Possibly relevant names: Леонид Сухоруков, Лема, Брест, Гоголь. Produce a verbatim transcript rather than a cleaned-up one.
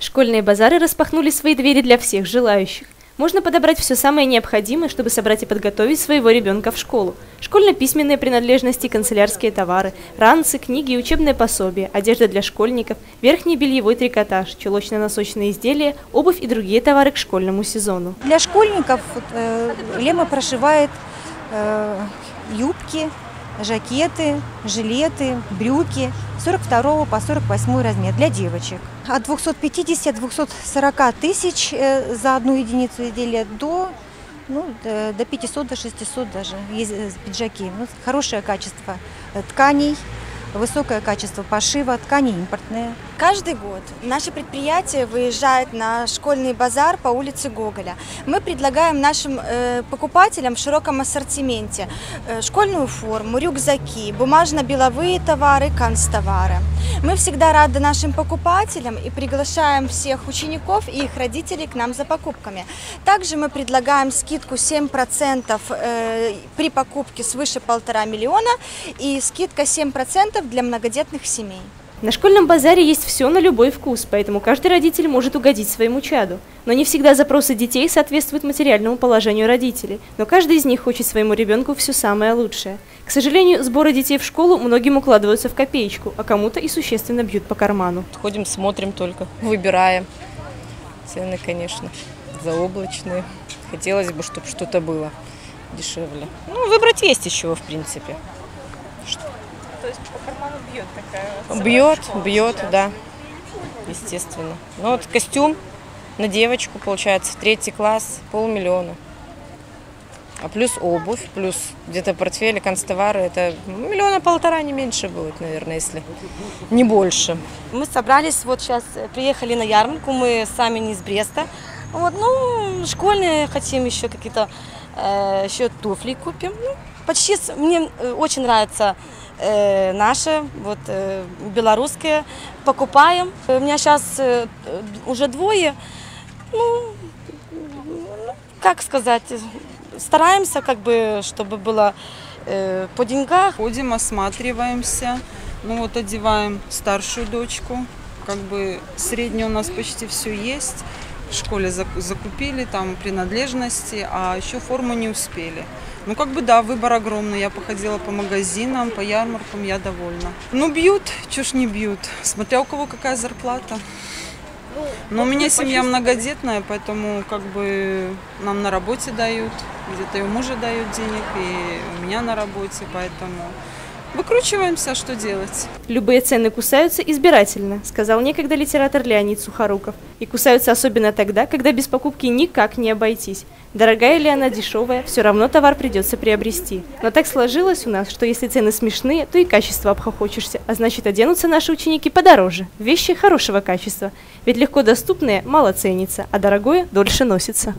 Школьные базары распахнули свои двери для всех желающих. Можно подобрать все самое необходимое, чтобы собрать и подготовить своего ребенка в школу. Школьно-письменные принадлежности, канцелярские товары, ранцы, книги и учебное пособие, одежда для школьников, верхний бельевой трикотаж, чулочно-носочные изделия, обувь и другие товары к школьному сезону. Для школьников э, Лема прошивает э, юбки, жакеты, жилеты, брюки сорок второго по сорок восьмой размер для девочек. От двухсот пятидесяти до двухсот сорока тысяч за одну единицу изделия до, ну, до пятисот, до шестисот даже есть пиджаки. Ну, хорошее качество тканей, высокое качество пошива, ткани импортные. Каждый год наше предприятие выезжает на школьный базар по улице Гоголя. Мы предлагаем нашим э, покупателям в широком ассортименте э, школьную форму, рюкзаки, бумажно-беловые товары, канцтовары. Мы всегда рады нашим покупателям и приглашаем всех учеников и их родителей к нам за покупками. Также мы предлагаем скидку семь процентов э, при покупке свыше полутора миллиона и скидка семь процентов для многодетных семей. На школьном базаре есть все на любой вкус, поэтому каждый родитель может угодить своему чаду. Но не всегда запросы детей соответствуют материальному положению родителей, но каждый из них хочет своему ребенку все самое лучшее. К сожалению, сборы детей в школу многим укладываются в копеечку, а кому-то и существенно бьют по карману. Ходим, смотрим только, выбираем. Цены, конечно, заоблачные. Хотелось бы, чтобы что-то было дешевле. Ну, выбрать есть из чего, в принципе. То есть по карману бьет такая вот? Бьет, бьет, сейчас. Да, естественно. Ну вот костюм на девочку, получается, в третий класс полмиллиона. А плюс обувь, плюс где-то портфели, канцтовары, это миллиона полтора, не меньше будет, наверное, если не больше. Мы собрались, вот сейчас приехали на ярмарку, мы сами не из Бреста. Вот, ну, школьные хотим еще какие-то, э, еще туфли купим. Ну, почти, мне очень нравится... Э, наши, вот, э, белорусские, покупаем. У меня сейчас э, уже двое, ну, как сказать, стараемся, как бы, чтобы было э, по деньгам. Ходим, осматриваемся, ну вот одеваем старшую дочку, как бы среднюю у нас почти все есть. В школе закупили там принадлежности, а еще форму не успели. Ну как бы да, выбор огромный. Я походила по магазинам, по ярмаркам, я довольна. Ну бьют, чушь не бьют, смотря у кого какая зарплата. Но у меня семья многодетная, поэтому как бы нам на работе дают, где-то и у мужа дают денег, и у меня на работе, поэтому... Выкручиваемся, что делать. Любые цены кусаются избирательно, сказал некогда литератор Леонид Сухоруков. И кусаются особенно тогда, когда без покупки никак не обойтись. Дорогая ли она, дешевая, все равно товар придется приобрести. Но так сложилось у нас, что если цены смешные, то и качество обхохочешься, а значит оденутся наши ученики подороже. Вещи хорошего качества, ведь легко доступные мало ценятся, а дорогое дольше носится.